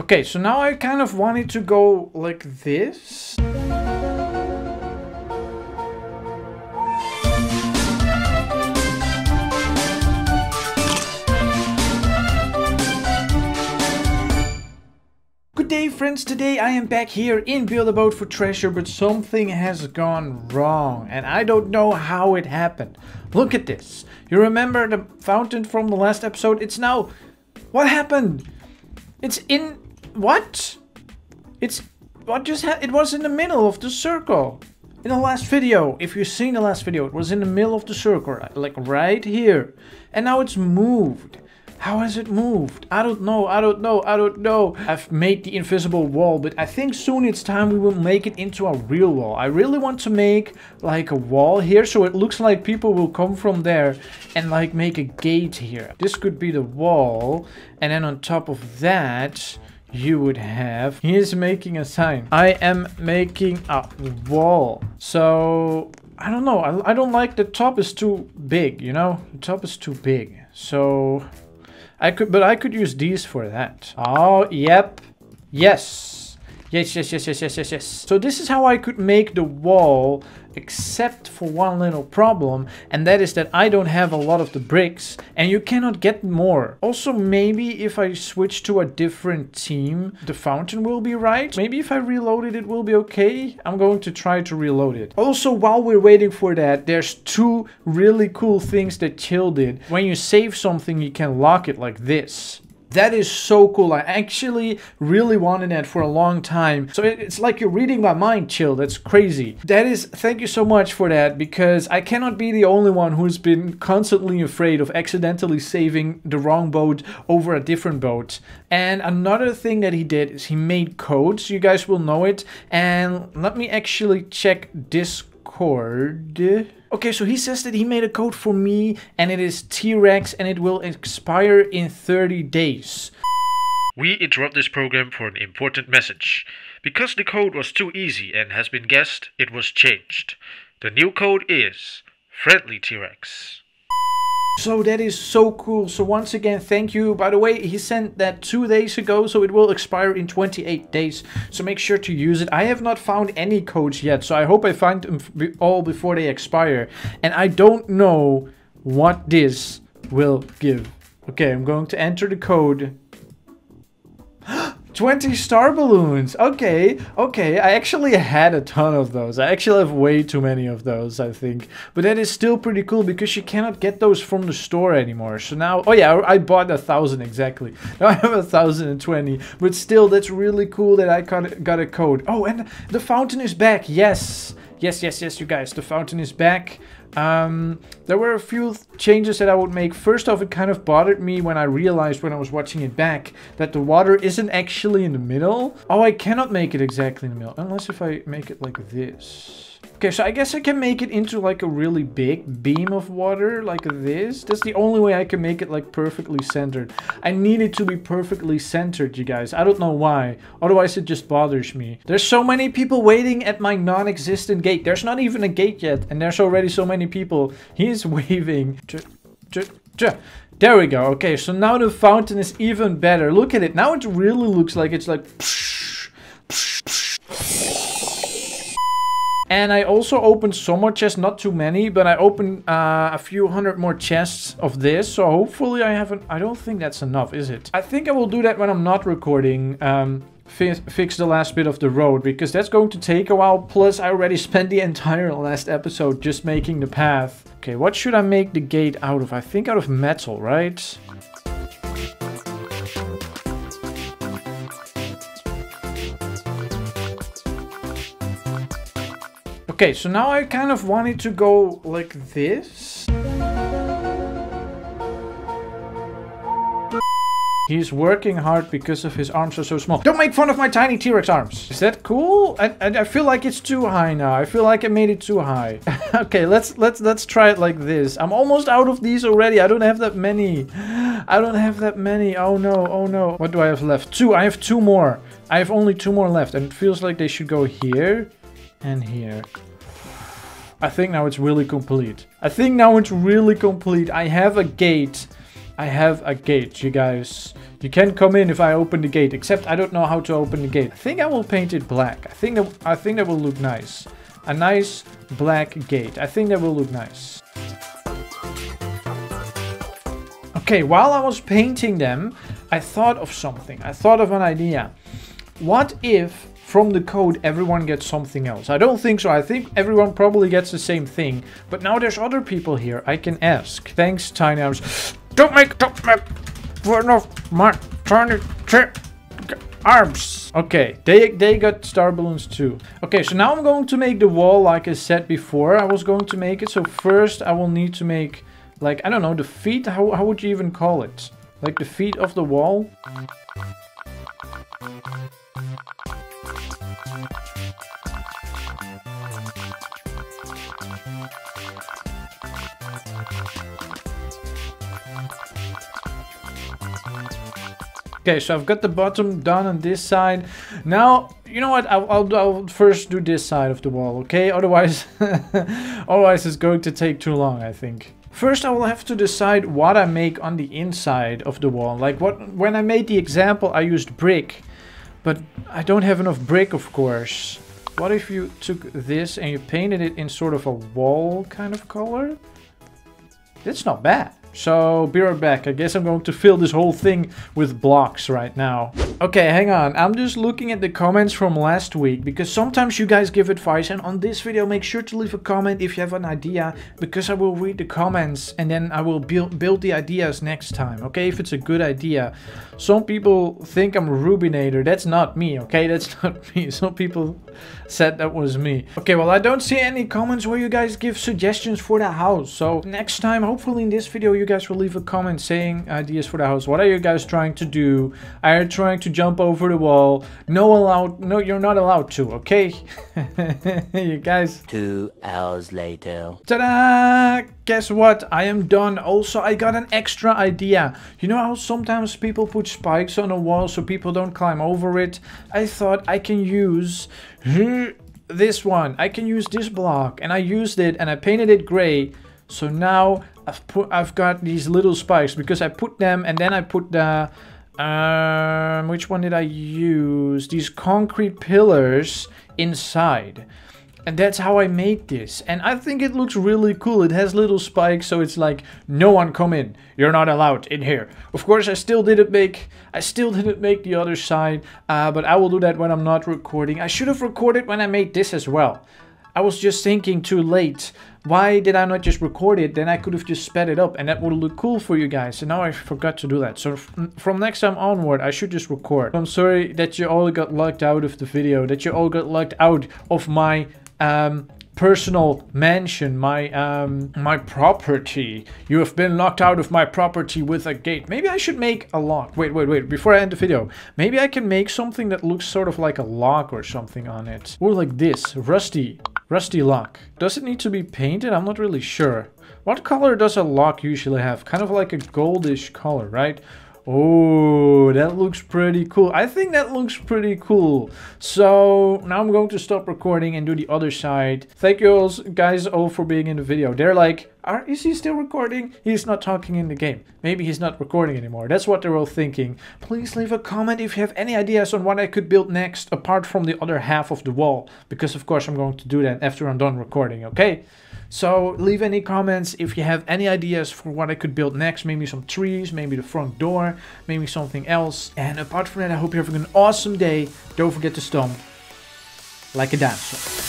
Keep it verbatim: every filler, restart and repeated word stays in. Okay, so now I kind of wanted to go like this. Hey friends, today I am back here in Build a Boat for Treasure, but something has gone wrong and I don't know how it happened. Look at this. You remember the fountain from the last episode? It's now... What happened? It's in... What? It's... What just happened? It was in the middle of the circle. In the last video, if you've seen the last video, it was in the middle of the circle, like right here. And now it's moved. How has it moved? I don't know, I don't know, I don't know. I've made the invisible wall, but I think soon it's time we will make it into a real wall. I really want to make like a wall here, so it looks like people will come from there and like make a gate here. This could be the wall, and then on top of that, you would have... He is making a sign. I am making a wall. So... I don't know, I, I don't like the top is too big, you know? The top is too big, so... I could, but I could use these for that. Oh, yep. Yes. Yes, yes, yes, yes, yes, yes, yes. So this is how I could make the wall, except for one little problem, and that is that I don't have a lot of the bricks, and you cannot get more. Also, maybe if I switch to a different team, the fountain will be right. Maybe if I reload it, it will be okay. I'm going to try to reload it. Also, while we're waiting for that, there's two really cool things that Chill did. When you save something, you can lock it like this. That is so cool. I actually really wanted that for a long time. So it's like you're reading my mind, Chill. That's crazy. That is, thank you so much for that, because I cannot be the only one who's been constantly afraid of accidentally saving the wrong boat over a different boat. And another thing that he did is he made codes. You guys will know it. And let me actually check Discord. Okay, so he says that he made a code for me, and it is T-Rex, and it will expire in thirty days. We interrupt this program for an important message. Because the code was too easy and has been guessed, it was changed. The new code is Friendly T-Rex. So that is so cool. So once again, thank you. By the way, he sent that two days ago, so it will expire in twenty-eight days. So make sure to use it. I have not found any codes yet, so I hope I find them all before they expire. And I don't know what this will give. Okay, I'm going to enter the code. twenty star balloons. Okay, okay. I actually had a ton of those. I actually have way too many of those, I think. But that is still pretty cool because you cannot get those from the store anymore. So now, oh yeah, I bought a thousand exactly. Now I have a thousand and twenty. But still, that's really cool that I got, got a code. Oh, and the fountain is back. Yes. Yes, yes, yes, you guys. The fountain is back. Um, there were a few changes that I would make. First off, it kind of bothered me when I realized when I was watching it back that the water isn't actually in the middle. Oh, I cannot make it exactly in the middle, unless if I make it like this. Okay, so I guess I can make it into like a really big beam of water like this. That's the only way I can make it like perfectly centered. I need it to be perfectly centered, you guys. I don't know why. Otherwise, it just bothers me. There's so many people waiting at my non-existent gate. There's not even a gate yet. And there's already so many people. He's waving. There we go. Okay, so now the fountain is even better. Look at it. Now it really looks like it's like... And I also opened some more chests, not too many, but I opened uh, a few hundred more chests of this. So hopefully I haven't... I don't think that's enough, is it? I think I will do that when I'm not recording. Um, fi fix the last bit of the road, because that's going to take a while. Plus, I already spent the entire last episode just making the path. Okay, what should I make the gate out of? I think out of metal, right? Okay, so now I kind of wanted to go like this. He's working hard because of his arms are so small. Don't make fun of my tiny T-Rex arms. Is that cool? I, I, I feel like it's too high now. I feel like I made it too high. Okay, let's let's let's try it like this. I'm almost out of these already. I don't have that many. I don't have that many. Oh no, oh no. What do I have left? Two. I have two more. I have only two more left, and it feels like they should go here and here. I think now it's really complete. I think now it's really complete. I have a gate. I have a gate, you guys. You can come in if I open the gate, except I don't know how to open the gate. I think I will paint it black. I think that, I think that will look nice. A nice black gate. I think that will look nice. Okay, while I was painting them, I thought of something. I thought of an idea. What if from the code everyone gets something else? I don't think so. I think everyone probably gets the same thing, but now there's other people here I can ask. Thanks, Tiny Arms. Don't make don't make one of my tiny arms. Okay, they they got star balloons too. Okay, so now I'm going to make the wall like I said before I was going to make it. So first I will need to make, like, I don't know, the feet. How, how would you even call it? Like the feet of the wall. Okay, so I've got the bottom done on this side. Now, you know what? I'll, I'll, I'll first do this side of the wall, okay? Otherwise, otherwise it's going to take too long, I think. First, I will have to decide what I make on the inside of the wall. Like, what? When I made the example, I used brick. But I don't have enough brick, of course. What if you took this and you painted it in sort of a wall kind of color? That's not bad. So, be right back. I guess I'm going to fill this whole thing with blocks right now. Okay, hang on. I'm just looking at the comments from last week, because sometimes you guys give advice, and on this video make sure to leave a comment if you have an idea, because I will read the comments and then I will build, build the ideas next time, okay? If it's a good idea. Some people think I'm Rubinator. That's not me, okay? That's not me. Some people said that was me. Okay, well, I don't see any comments where you guys give suggestions for the house. So, next time, hopefully in this video, you guys will leave a comment saying ideas for the house. What are you guys trying to do? Are you trying to jump over the wall? No, allowed. No, you're not allowed to. Okay, you guys. Two hours later. Ta-da! Guess what? I am done. Also, I got an extra idea. You know how sometimes people put spikes on a wall so people don't climb over it? I thought I can use this one. I can use this block, and I used it, and I painted it gray. So now I've put, I've got these little spikes, because I put them and then I put the, um, which one did I use? These concrete pillars inside. And that's how I made this. And I think it looks really cool. It has little spikes, so it's like, no one come in. You're not allowed in here. Of course, I still didn't make, I still didn't make the other side, uh, but I will do that when I'm not recording. I should have recorded when I made this as well. I was just thinking too late. Why did I not just record it? Then I could have just sped it up and that would look cool for you guys. And now I forgot to do that. So from next time onward, I should just record. I'm sorry that you all got locked out of the video, that you all got locked out of my um, personal mansion, my um, my property. You have been locked out of my property with a gate. Maybe I should make a lock. Wait, wait, wait. Before I end the video, maybe I can make something that looks sort of like a lock or something on it. Or like this, rusty. Rusty lock. Does it need to be painted? I'm not really sure. What color does a lock usually have? Kind of like a goldish color, right? Oh, that looks pretty cool. I think that looks pretty cool. So now I'm going to stop recording and do the other side. Thank you all guys all for being in the video. They're like, are, is he still recording? He's not talking in the game. Maybe he's not recording anymore. That's what they're all thinking. Please leave a comment if you have any ideas on what I could build next, apart from the other half of the wall, because of course I'm going to do that after I'm done recording, okay? So leave any comments if you have any ideas for what I could build next. Maybe some trees, maybe the front door, maybe something else. And apart from that, I hope you're having an awesome day. Don't forget to stomp like a dancer.